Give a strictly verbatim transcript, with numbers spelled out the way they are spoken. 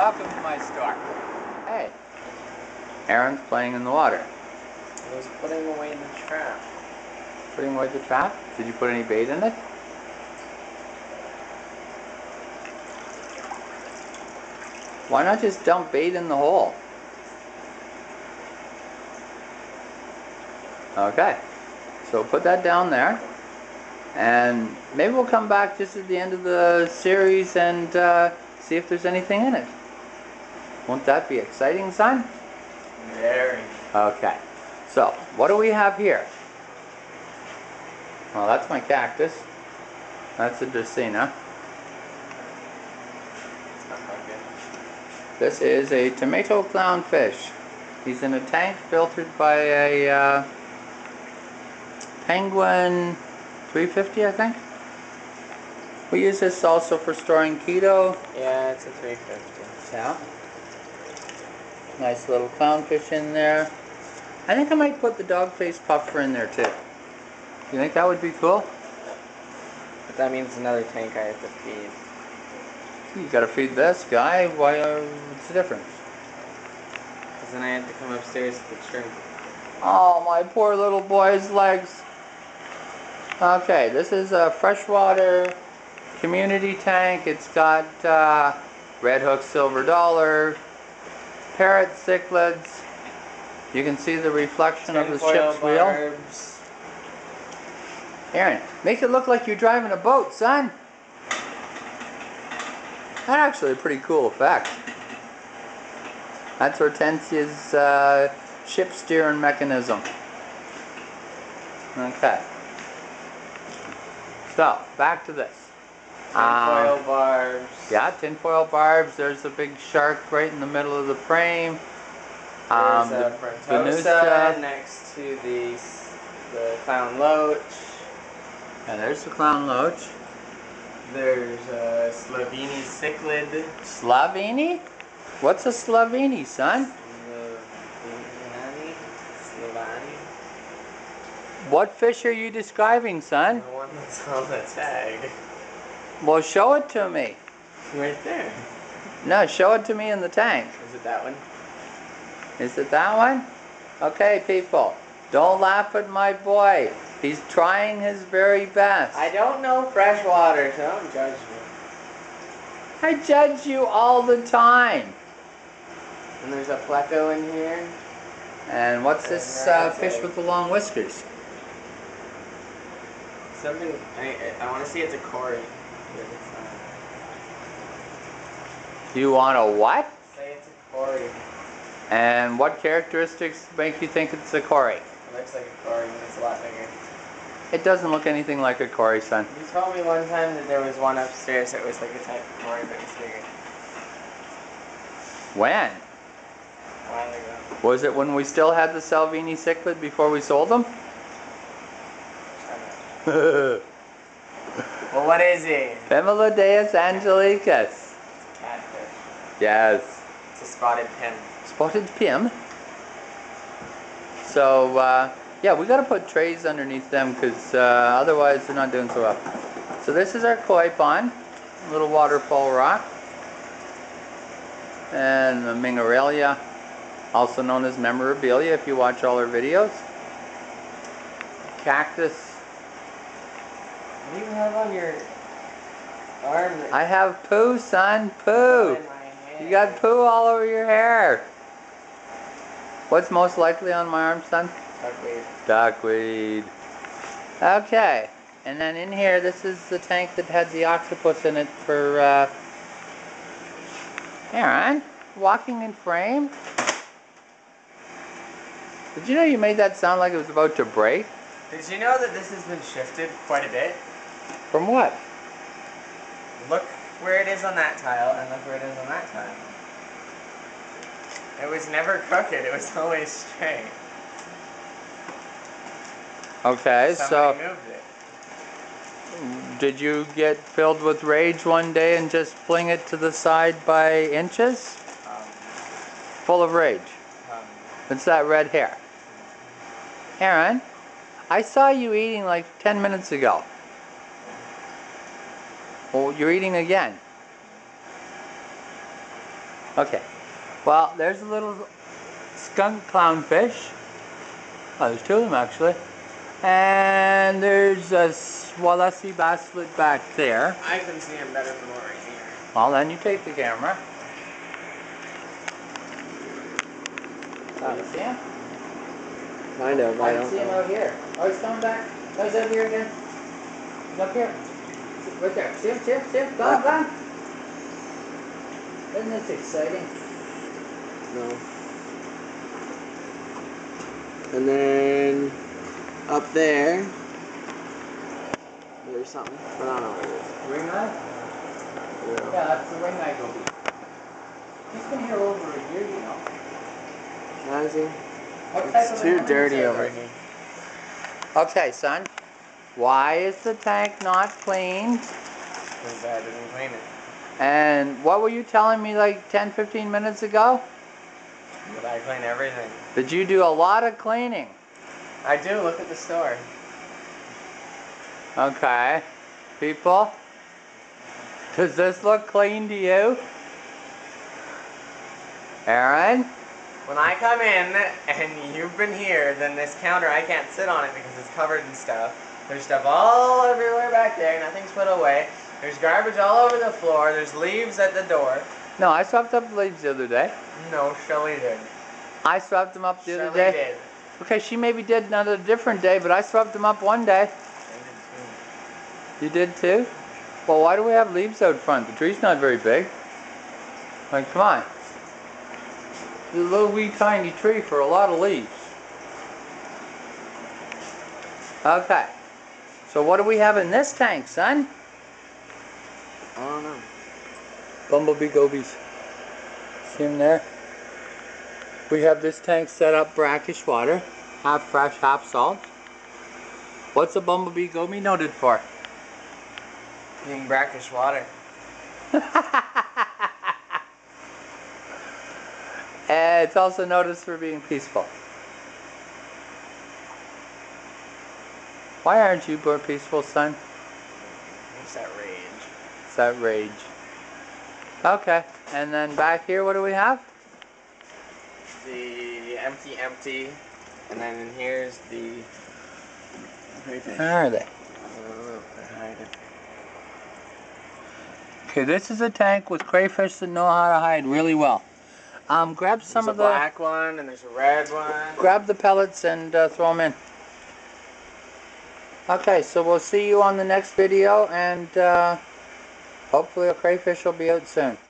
Welcome to my store. Hey. Aaron's playing in the water. I was putting away the trap. Putting away the trap? Did you put any bait in it? Why not just dump bait in the hole? Okay, so put that down there, and maybe we'll come back just at the end of the series and uh, see if there's anything in it. Won't that be exciting, son? Very. Okay, so what do we have here? Well, that's my cactus. That's a Dracaena. This is a tomato clownfish. He's in a tank filtered by a uh, Penguin three fifty, I think. We use this also for storing keto. Yeah, it's a three fifty. Yeah. Nice little clownfish in there. I think I might put the dogface puffer in there too. You think that would be cool? But that means another tank I have to feed. You gotta feed this guy. Why? Uh, what's the difference? Because then I have to come upstairs to the shrimp. Oh, my poor little boy's legs. Okay, this is a freshwater community tank. It's got uh, Red Hook Silver Dollar, Parrot cichlids. You can see the reflection of the ship's barbs. Wheel. Aaron, make it look like you're driving a boat, son. That's actually a pretty cool effect. That's Hortensia's uh, ship steering mechanism. Okay. So, back to this. Tinfoil um, barbs. Yeah, tinfoil barbs. There's a big shark right in the middle of the frame. Um, There's a Frontosa next to the, the clown loach. And there's the clown loach. There's a Salvini cichlid. Salvini? What's a Salvini, son? What fish are you describing, son? The one that's on the tag. Well, show it to me. Right there. No, show it to me in the tank. Is it that one? Is it that one? Okay, people, don't laugh at my boy. He's trying his very best. I don't know fresh water, so don't judge me. I judge you all the time. And there's a pleco in here. And what's this uh, fish with the long whiskers? Something, I, I want to see it's a Cory. You want a what? Say it's a Cory. And what characteristics make you think it's a Cory? It looks like a Cory, but it's a lot bigger. It doesn't look anything like a Cory, son. You told me one time that there was one upstairs that was like a type of Cory, but it's bigger. When? A while ago. Was it when we still had the Salvini cichlid before we sold them? Well, what is he? Pimelodeus angelicus. It's a catfish. Yes. It's a spotted pim. Spotted pim? So, uh, yeah, we got to put trays underneath them because uh, otherwise they're not doing so well. So this is our koi pond, a little waterfall rock. And the Mingarelia, also known as memorabilia if you watch all our videos. Cactus. What do you have on your arm? I have poo, son. Poo. You got poo all over your hair. What's most likely on my arm, son? Duckweed. Duckweed. Okay. And then in here, this is the tank that had the octopus in it for uh, Aaron. Walking in frame. Did you know you made that sound like it was about to break? Did you know that this has been shifted quite a bit? From what? Look where it is on that tile, and look where it is on that tile. It was never crooked, it was always straight. Okay, somebody so... moved it. Did you get filled with rage one day and just fling it to the side by inches? Um, Full of rage. Um, it's that red hair. Aaron, I saw you eating like ten minutes ago. Well, you're eating again. Okay, well, there's a little skunk clownfish. Oh, there's two of them actually. And there's a Swalessi basslet back there. I can see him better from over here. Well, then you take the camera. You see him? I know, but I don't see him out here. Oh, he's coming back. Oh, he's over here again. He's up here. Right there. See him, see him, see him. Go on, go on. Isn't this exciting? No. And then up there, there's something, but I don't know what it is. Ring eye? Yeah, yeah that's the ring eye goby. He's been here over a year, you know. Has he? It's too dirty over here. Okay, son. Why is the tank not cleaned? Too bad I didn't clean it. And what were you telling me like ten, fifteen minutes ago? But I clean everything. Did you do a lot of cleaning? I do. Look at the store. Okay. People, does this look clean to you? Aaron? When I come in and you've been here, then this counter, I can't sit on it because it's covered in stuff. There's stuff all everywhere back there. Nothing's put away. There's garbage all over the floor. There's leaves at the door. No, I swept up the leaves the other day. No, Shelly did. I swept them up the Shelly other day. Did. Okay, she maybe did another different day, but I swept them up one day. I did too. You did too? Well, why do we have leaves out front? The tree's not very big. Like, come on. It's a little wee tiny tree for a lot of leaves. Okay. So what do we have in this tank, son? I don't know. Bumblebee gobies. See them there? We have this tank set up brackish water, half fresh, half salt. What's a bumblebee goby noted for? Being brackish water. And it's also noted for being peaceful. Why aren't you more peaceful, son? It's that rage. It's that rage. Okay, and then back here, what do we have? The empty, empty, and then here's the crayfish. Where are they? I don't know. They're hiding. Okay, this is a tank with crayfish that know how to hide really well. Um, grab some there's of the... There's a black one, and there's a red one. Grab the pellets and uh, throw them in. Okay, so we'll see you on the next video, and... Uh, hopefully a crayfish will be out soon.